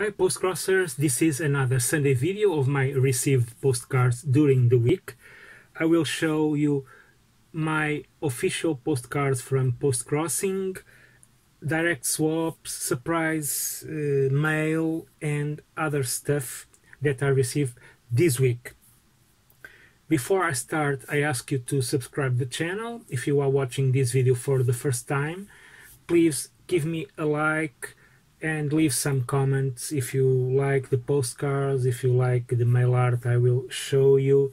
Hi Postcrossers, this is another Sunday video of my received postcards during the week. I will show you my official postcards from Postcrossing, direct swaps, surprise mail and other stuff that I received this week. Before I start, I ask you to subscribe to the channel. If you are watching this video for the first time, please give me a like and leave some comments if you like the postcards, if you like the mail art I will show you,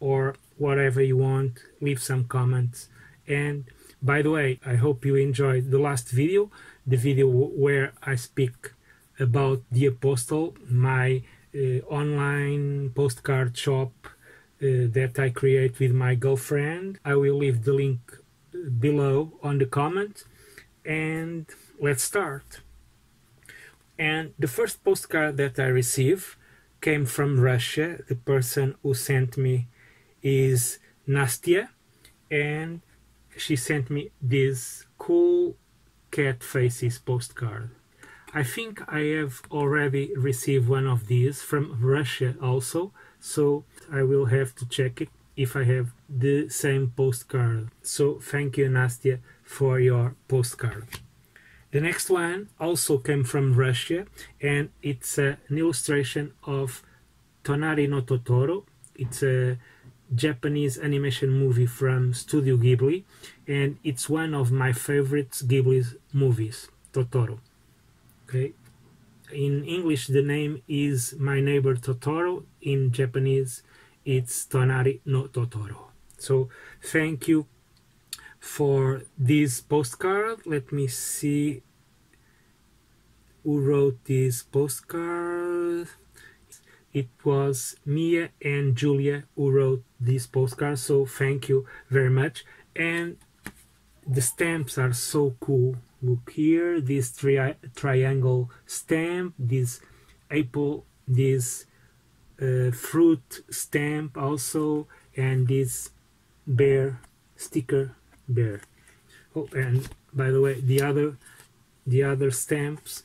or whatever you want. Leave some comments. And by the way, I hope you enjoyed the last video, the video where I speak about Dear.Postal, my online postcard shop that I create with my girlfriend. I will leave the link below on the comment, and let's start. And the first postcard that I received came from Russia. The person who sent me is Nastya, and she sent me this cool cat faces postcard. I think I have already received one of these from Russia also, so I will have to check it if I have the same postcard. So thank you, Nastya, for your postcard. The next one also came from Russia, and it's an illustration of Tonari no Totoro. It's a Japanese animation movie from Studio Ghibli, and it's one of my favorite Ghibli's movies, Totoro. Okay. In English, the name is My Neighbor Totoro. In Japanese, it's Tonari no Totoro. So thank you for this postcard. Let me see who wrote this postcard. It was Mia and Julia who wrote this postcard, so thank you very much. And the stamps are so cool. Look here, this triangle stamp, this apple, this fruit stamp also, and this bear sticker. Bear. Oh, and by the way, the other stamps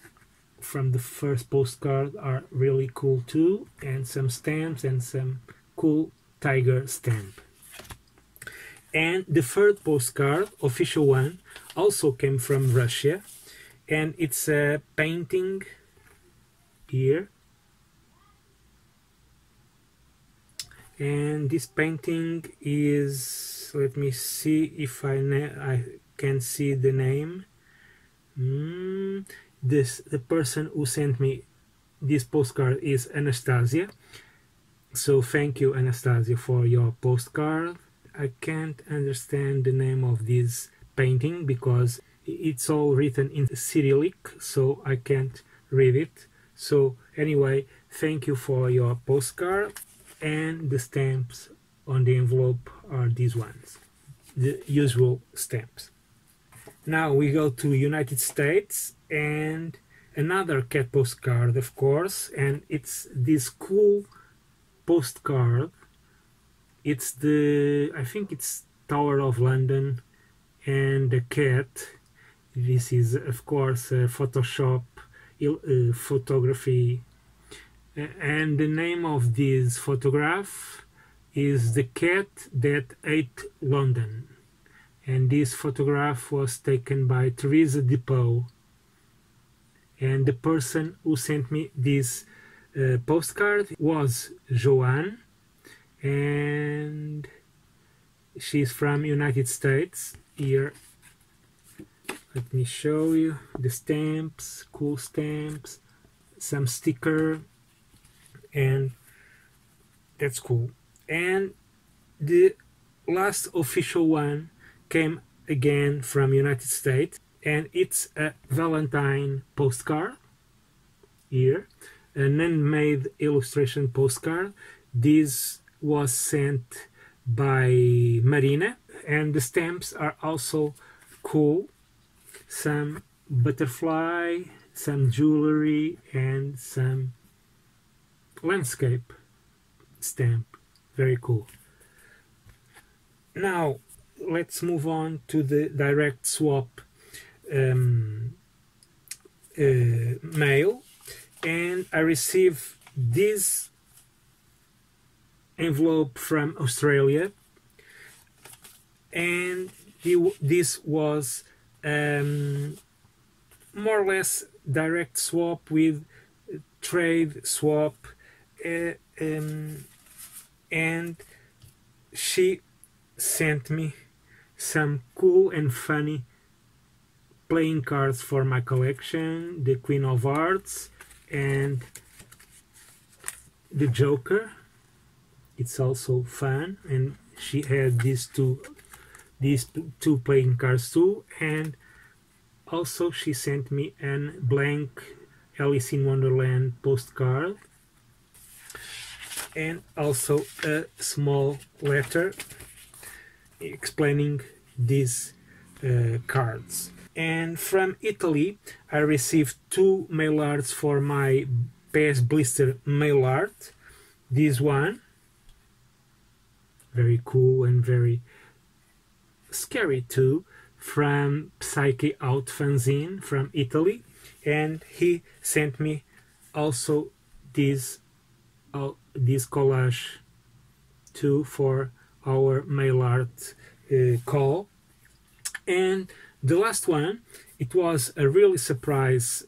from the first postcard are really cool too, and some stamps and some cool tiger stamp. And the third postcard, official one, also came from Russia, and it's a painting here, and this painting is, let me see if I can see the name. The person who sent me this postcard is Anastasia, so thank you, Anastasia, for your postcard. I can't understand the name of this painting because it's all written in Cyrillic, so I can't read it. So anyway, thank you for your postcard. And the stamps on the envelope are these ones, the usual stamps. Now we go to United States, and another cat postcard, of course, and it's this cool postcard. It's the, I think it's Tower of London and a cat. This is of course a Photoshop photography, and the name of this photograph is The Cat That Ate London, and this photograph was taken by Teresa Depot. And the person who sent me this postcard was Joanne, and she's from United States. Here, let me show you the stamps, cool stamps, some sticker, and that's cool. And the last official one came again from United States, and it's a Valentine postcard here, an handmade illustration postcard. This was sent by Marina, and the stamps are also cool. Some butterfly, some jewelry, and some landscape stamp. Very cool. Now let's move on to the direct swap mail, and I received this envelope from Australia, and this was more or less direct swap with trade swap, and she sent me some cool and funny playing cards for my collection, the Queen of Hearts and the Joker. It's also fun, and she had these two playing cards too, and also she sent me a blank Alice in Wonderland postcard, and also a small letter explaining these cards. And from Italy I received two mail arts for my Best Blister mail art. This one, very cool and very scary too, from Psyche Outfanzine from Italy, and he sent me also this collage too for our mail art call. And the last one, it was a really surprise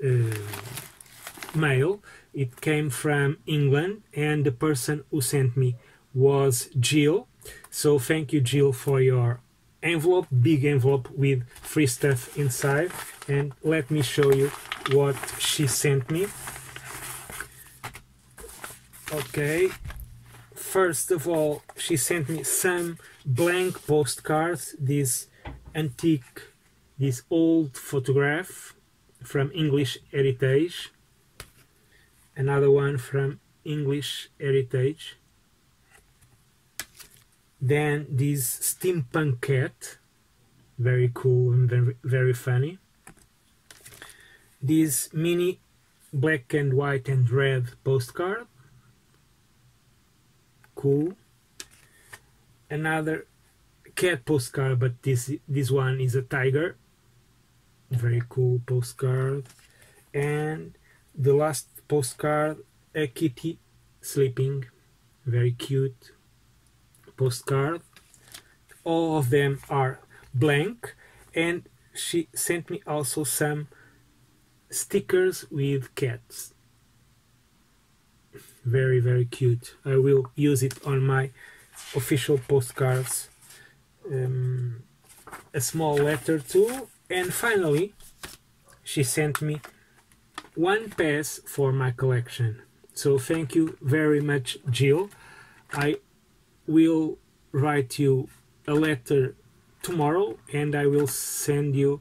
mail. It came from England, and the person who sent me was Jill. So thank you, Jill, for your envelope, big envelope with free stuff inside. And let me show you what she sent me. Okay, first of all, she sent me some blank postcards, this antique, this old photograph from English Heritage, another one from English Heritage, then this steampunk cat, very cool and very funny, this mini black and white and red postcard, cool, another cat postcard, but this one is a tiger, very cool postcard, and the last postcard, a kitty sleeping, very cute postcard. All of them are blank, and she sent me also some stickers with cats, very cute. I will use it on my official postcards. A small letter too, and finally she sent me one pass for my collection. So thank you very much, Jill. I will write you a letter tomorrow, and I will send you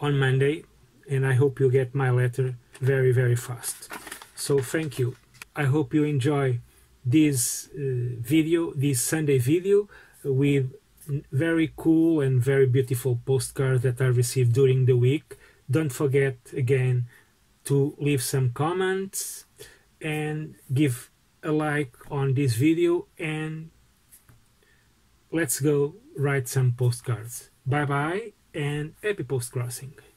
on Monday, and I hope you get my letter very fast. So thank you. I hope you enjoy this video, this Sunday video, with very cool and very beautiful postcards that I received during the week. Don't forget again to leave some comments and give a like on this video, and let's go write some postcards. Bye bye, and happy postcrossing.